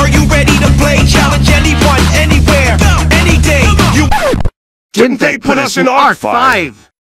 Are you ready to play? Challenge anyone, anywhere, any day. You didn't they put us in Arc-V?